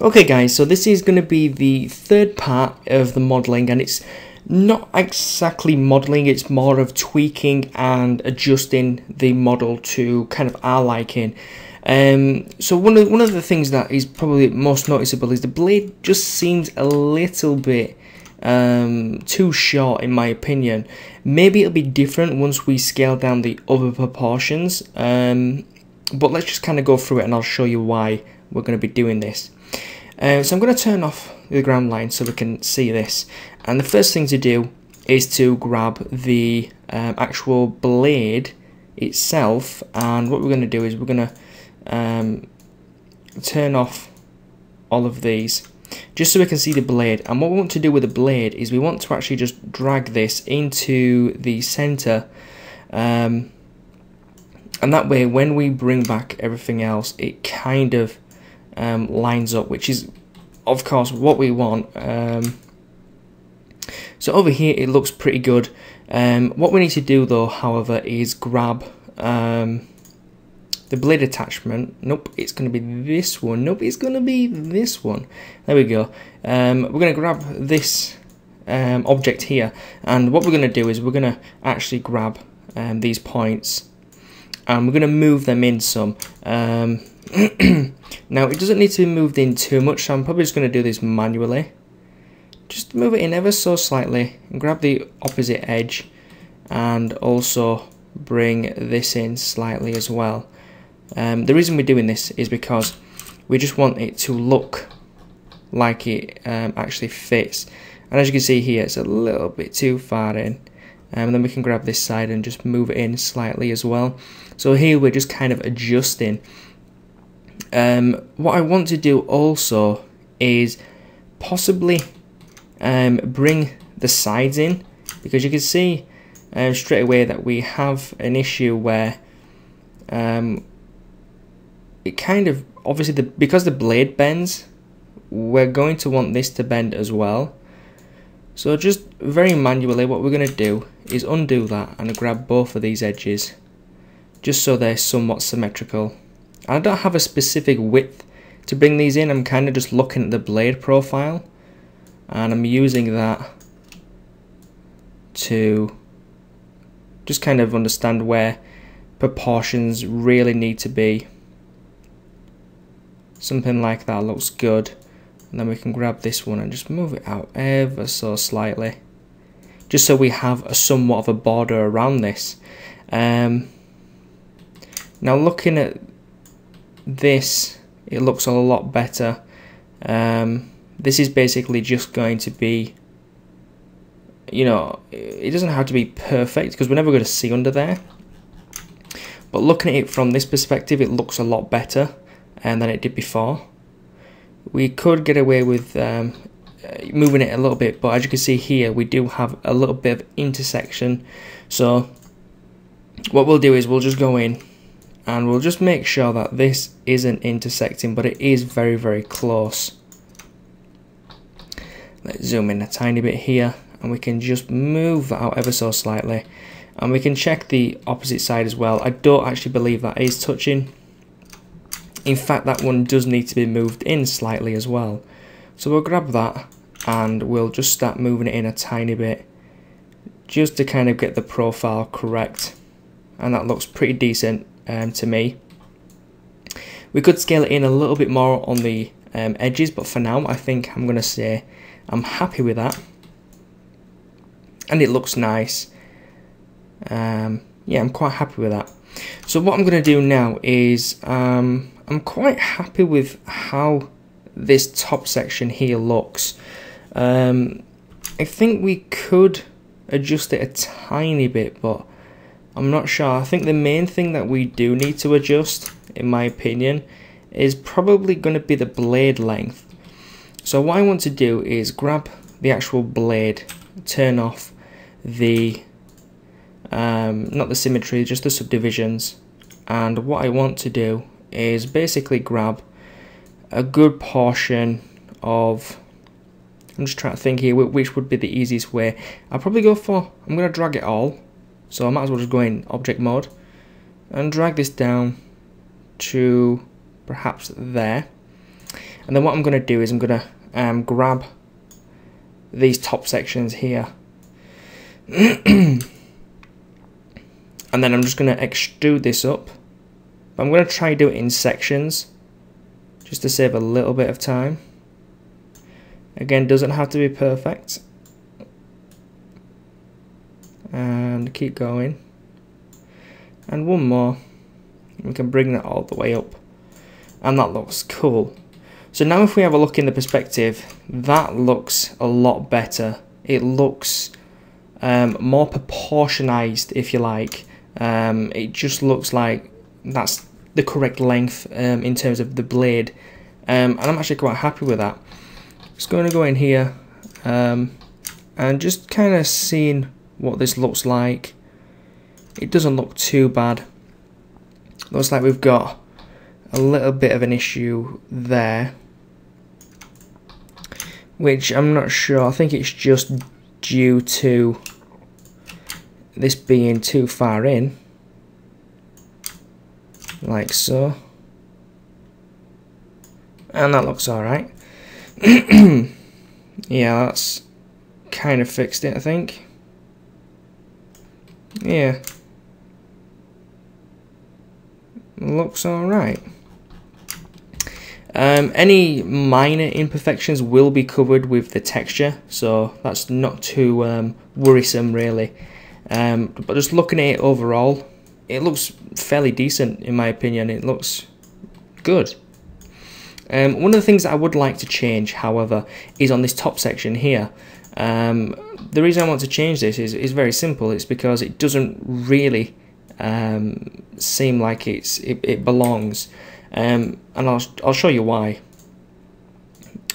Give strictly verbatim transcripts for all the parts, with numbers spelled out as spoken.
Okay guys, so this is going to be the third part of the modeling, and it's not exactly modeling, it's more of tweaking and adjusting the model to kind of our liking. Um, so one of, one of the things that is probably most noticeable is the blade just seems a little bit um, too short in my opinion. Maybe it'll be different once we scale down the other proportions, um, but let's just kind of go through it and I'll show you why we're going to be doing this. Uh, so I'm going to turn off the ground line so we can see this, and the first thing to do is to grab the um, actual blade itself, and what we're going to do is we're going to um, turn off all of these just so we can see the blade. And what we want to do with the blade is we want to actually just drag this into the center, um, and that way when we bring back everything else it kind of Um, lines up, which is of course what we want. Um, so over here it looks pretty good. Um, what we need to do though, however, is grab um, the blade attachment. Nope, it's going to be this one. Nope, it's going to be this one. There we go. Um, we're going to grab this um, object here, and what we're going to do is we're going to actually grab um, these points and we're going to move them in some. Um, now it doesn't need to be moved in too much, so I'm probably just going to do this manually. Just move it in ever so slightly and grab the opposite edge and also bring this in slightly as well. Um, the reason we're doing this is because we just want it to look like it um, actually fits, and as you can see here it's a little bit too far in. Um, and then we can grab this side and just move it in slightly as well. So here we're just kind of adjusting. Um, what I want to do also is possibly um, bring the sides in, because you can see uh, straight away that we have an issue where um, it kind of, obviously the, because the blade bends, we're going to want this to bend as well. So just very manually what we're going to do is undo that and grab both of these edges just so they're somewhat symmetrical. I don't have a specific width to bring these in, I'm kind of just looking at the blade profile and I'm using that to just kind of understand where proportions really need to be. Something like that looks good, and then we can grab this one and just move it out ever so slightly just so we have a somewhat of a border around this. Um, now looking at this, it looks a lot better. Um, this is basically just going to be, you know, it doesn't have to be perfect because we're never going to see under there, but looking at it from this perspective it looks a lot better and than it did before. We could get away with um, moving it a little bit, but as you can see here we do have a little bit of intersection, so what we'll do is we'll just go in and we'll just make sure that this isn't intersecting, but it is very very close. Let's zoom in a tiny bit here and we can just move that out ever so slightly, and we can check the opposite side as well. I don't actually believe that is touching, in fact that one does need to be moved in slightly as well, so we'll grab that and we'll just start moving it in a tiny bit just to kind of get the profile correct, and that looks pretty decent. Um, to me, we could scale it in a little bit more on the um, edges, but for now I think I'm gonna say I'm happy with that and it looks nice. Um, yeah, I'm quite happy with that. So what I'm gonna do now is um, I'm quite happy with how this top section here looks. um, I think we could adjust it a tiny bit, but I'm not sure. I think the main thing that we do need to adjust, in my opinion, is probably going to be the blade length. So what I want to do is grab the actual blade, turn off the, um, not the symmetry, just the subdivisions, and what I want to do is basically grab a good portion of, I'm just trying to think here which would be the easiest way. I'll probably go for, I'm going to drag it all. So I might as well just go in object mode and drag this down to perhaps there. And then what I'm going to do is I'm going to um, grab these top sections here. And then I'm just going to extrude this up. But I'm going to try and do it in sections just to save a little bit of time. Again, doesn't have to be perfect. And keep going. And one more. We can bring that all the way up. And that looks cool. So now if we have a look in the perspective, that looks a lot better. It looks um, more proportionized, if you like. Um, it just looks like that's the correct length um, in terms of the blade. Um, and I'm actually quite happy with that. Just going to go in here um, and just kind of seeing what this looks like. It doesn't look too bad. Looks like we've got a little bit of an issue there, which I'm not sure. I think it's just due to this being too far in, like so. And that looks alright. Yeah, that's kind of fixed it, I think. Yeah. Looks alright. Um, any minor imperfections will be covered with the texture, so that's not too um, worrisome really. Um, but just looking at it overall, it looks fairly decent in my opinion. It looks good. Um, one of the things that I would like to change, however, is on this top section here. Um, the reason I want to change this is, is very simple. It's because it doesn't really um, seem like it's it, it belongs. Um, and I'll, I'll show you why.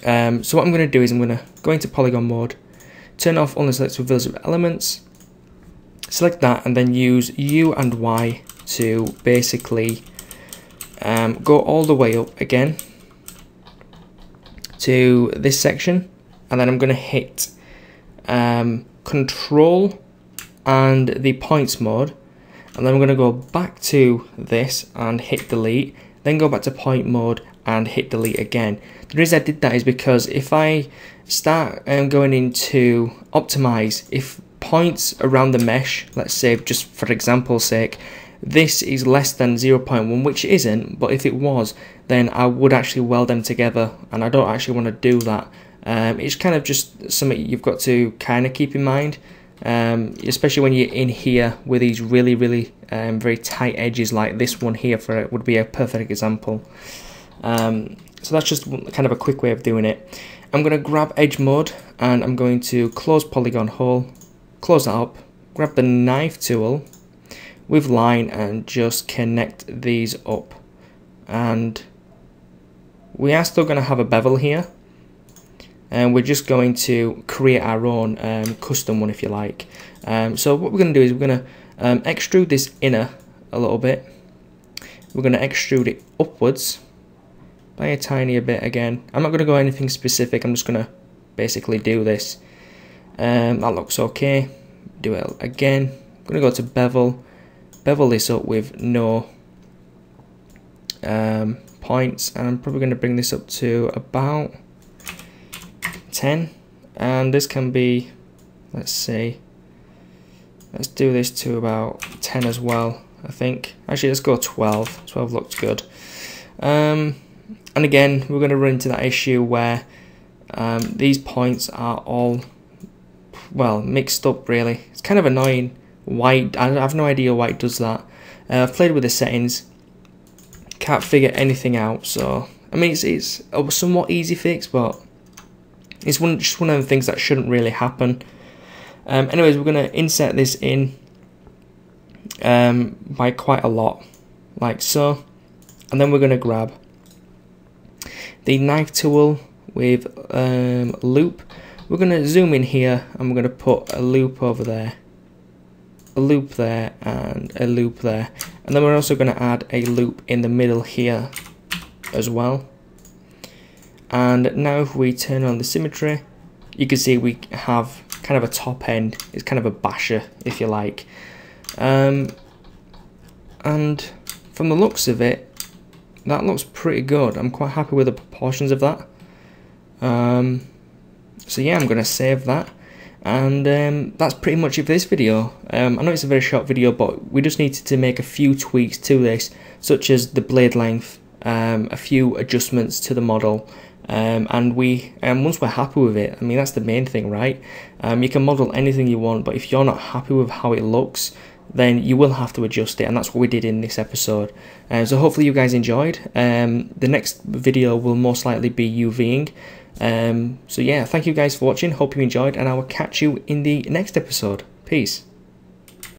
Um, so what I'm going to do is I'm going to go into polygon mode, turn off only selects with visible elements, select that, and then use U and Y to basically um, go all the way up again to this section, and then I'm going to hit um, Control and the points mode, and then I'm going to go back to this and hit delete. Then go back to point mode and hit delete again. The reason I did that is because if I start um, going into optimize, if points around the mesh, let's say just for example's sake, this is less than zero point one, which it isn't, but if it was, then I would actually weld them together, and I don't actually want to do that. Um, it's kind of just something you've got to kind of keep in mind, um, especially when you're in here with these really, really um, very tight edges like this one here for it would be a perfect example. Um, so that's just kind of a quick way of doing it. I'm going to grab edge mode and I'm going to close polygon hole, close that up, grab the knife tool with line and just connect these up, and we are still going to have a bevel here, and we're just going to create our own um, custom one, if you like. Um, so what we're going to do is we're going to um, extrude this inner a little bit. We're going to extrude it upwards by a tiny bit again. I'm not going to go anything specific, I'm just going to basically do this. Um, that looks okay. Do it again. I'm going to go to bevel. Bevel this up with no um, points, and I'm probably going to bring this up to about ten, and this can be, let's see, let's do this to about ten as well, I think. Actually, let's go twelve. twelve looks good. Um, and again, we're going to run into that issue where um, these points are all, well, mixed up really. It's kind of annoying. Why? I have no idea why it does that. Uh, I've played with the settings, can't figure anything out. So I mean, it's it's a somewhat easy fix, but it's one just one of the things that shouldn't really happen. Um, anyways, we're gonna insert this in um, by quite a lot, like so, and then we're gonna grab the knife tool with um, loop. We're gonna zoom in here, and we're gonna put a loop over there. A loop there and a loop there, and then we're also going to add a loop in the middle here as well. And now if we turn on the symmetry, you can see we have kind of a top end. It's kind of a basher, if you like. Um, and from the looks of it, that looks pretty good. I'm quite happy with the proportions of that. Um, so yeah, I'm going to save that. And um, that's pretty much it for this video. Um, I know it's a very short video, but we just needed to make a few tweaks to this, such as the blade length, um, a few adjustments to the model, um, and we um, once we're happy with it, I mean, that's the main thing, right? Um, you can model anything you want, but if you're not happy with how it looks, then you will have to adjust it, and that's what we did in this episode. Uh, so hopefully you guys enjoyed. Um, the next video will most likely be UVing. Um, so yeah, thank you guys for watching, hope you enjoyed, and I will catch you in the next episode. Peace.